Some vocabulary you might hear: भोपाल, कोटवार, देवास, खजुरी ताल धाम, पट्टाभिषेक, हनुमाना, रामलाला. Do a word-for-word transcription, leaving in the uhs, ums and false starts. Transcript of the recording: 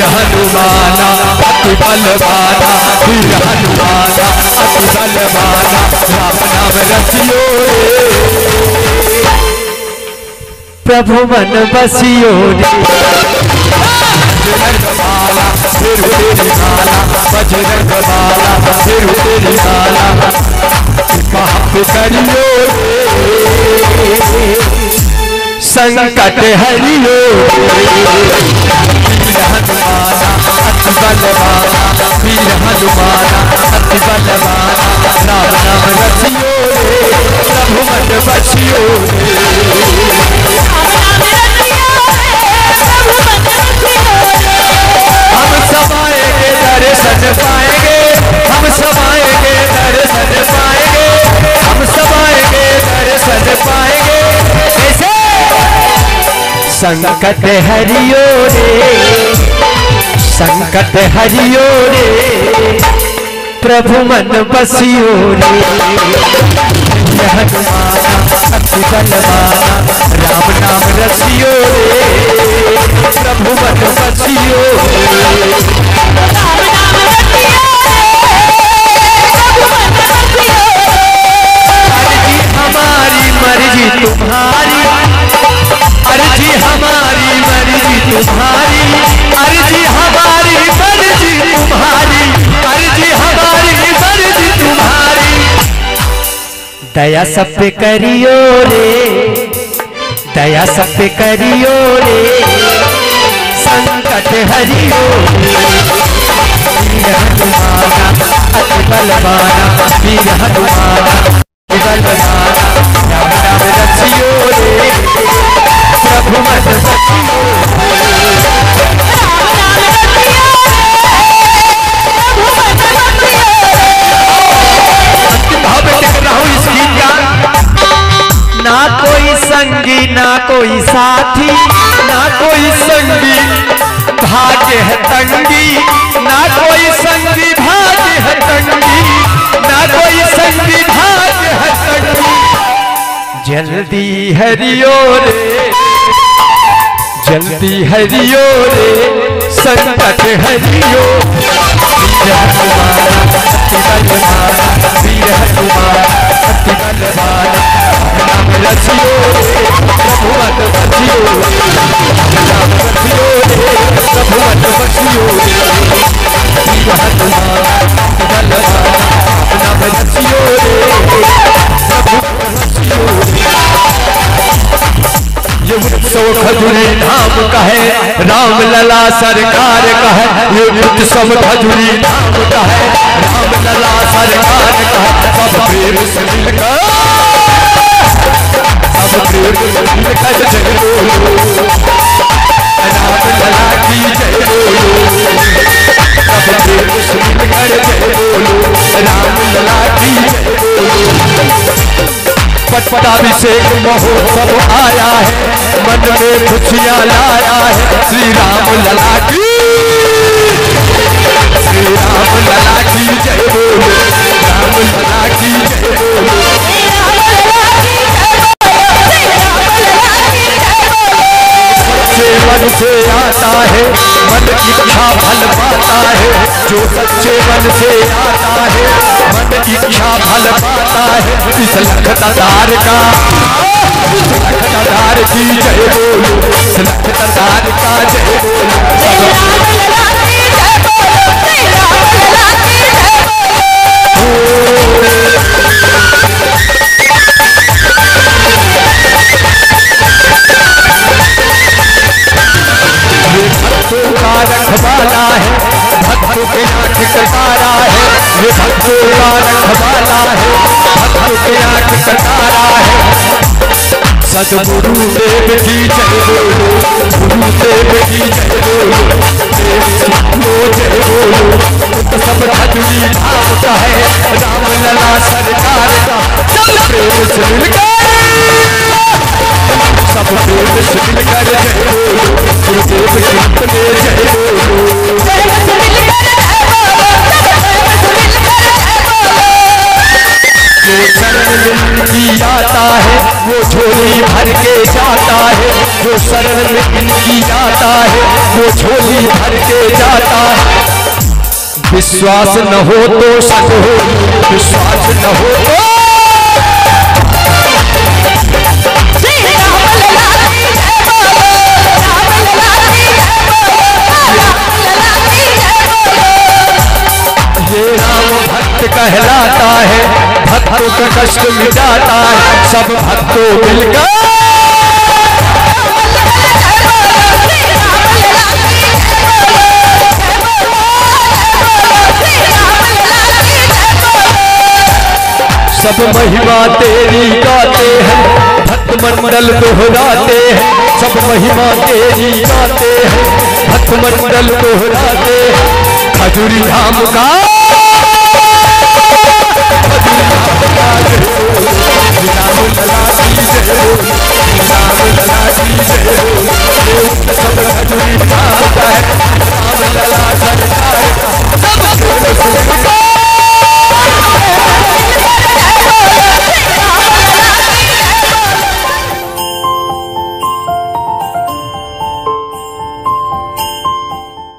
हनुमाना अति बलवाना, वीर हनुमाना अति बलवाना, राम नाम रसियो रे प्रभु मन बसियो रे। बजरंग बाला फिर तेरी माला, बजरंग बाला फिर तेरी माला, माफ करियो संकट हरियो रे। हनुमाना अति बलवाना, वीर हनुमाना अति बलवाना, राम नाम रसियो रे प्रभु मन बसियो रे। हम सब आएंगे दर्शन पाएंगे, हम सब आएंगे दर्शन पाएंगे, हम सब आएंगे दर्शन पाएंगे, संकट हरियो रे, संकट हरियो रे प्रभु मन बसियो रे। हनुमाना अति बलवाना, राम नाम रसियो रे प्रभु मन बसियो रे। दया सब पे करियो रे, दया सब पे करियो रे, संकट हरियो रे। वीर हनुमाना अति बलवाना, वीर हनुमाना अति बलवाना, राम नाम रसियो रे प्रभु मन बसियो ना कोई साथी, ना कोई संगी भाग्य है तंगी, ना कोई संगी भाग्य है तंगी, ना कोई संगी भाग्य है तंगी। जल्दी हरियो रे, जल्दी हरियो रे, संकट हरियो। वीर हनुमाना अति बलवाना, वीर हनुमाना अति बलवाना, राम नाम रसियो रे प्रभु मन बसियो रे, राम रसियो रे प्रभु मन बसियो रे। वीर हनुमाना अति बलवाना, राम नाम रसियो रे प्रभु मन बसियो रे। ये उत्सव खजुरी धाम का है, राम लला सरकार का है, ये उत्सव खजुरी धाम का है, राम लला सरकार का है। सब प्रेम से मिलकर, सब प्रेम से मिलकर जय बोलो, राम लला की जय बोलो, सब प्रेम से मिलकर जय बोलो, राम लला की जय बोलो। पट्टाभिषेक महोत्सव आया है, मन में खुशियाँ लाया है, श्री राम लला की, श्री राम लला की जय बोलो, राम लला की जय बोलो। सच्चे मन से आता है, मन की इच्छा फल पाता है, जो सच्चे मन से आता है, मन की इच्छा फल पाता है। इस लखतादार का, इस लखतादार की जय बोलो, इस लखतादार का जय बोलो। ये भक्तों का रखवाला है, भक्तों के नाथ करतारा है, ये भक्तों का रखवाला है, करतारा है। सतगुरु देव की जय बोलो, गुरु देव की जय बोलो, देव को जय बोलो। सब खजुरी धाम का है, राम लला सरकार का, सब प्रेम से मिलकर, सब प्रेम से मिलकर जय बोलो, गुरुदेव की जय बोलो। आता है वो झोली भर के जाता है, वो शरण में इनकी आता है, वो झोली भर के विश्वास न हो तो शक हो, विश्वास न हो तो कहलाता है, भक्तों का कष्ट मिटाता है, सब भक्तों मिलकर सब महिमा तेरी गाते हैं, भक्त मंडल दोहराते हैं, सब महिमा तेरी गाते हैं, भक्त मंडल दोहराते हैं। खजुरी धाम का सब खजुरी धाम है।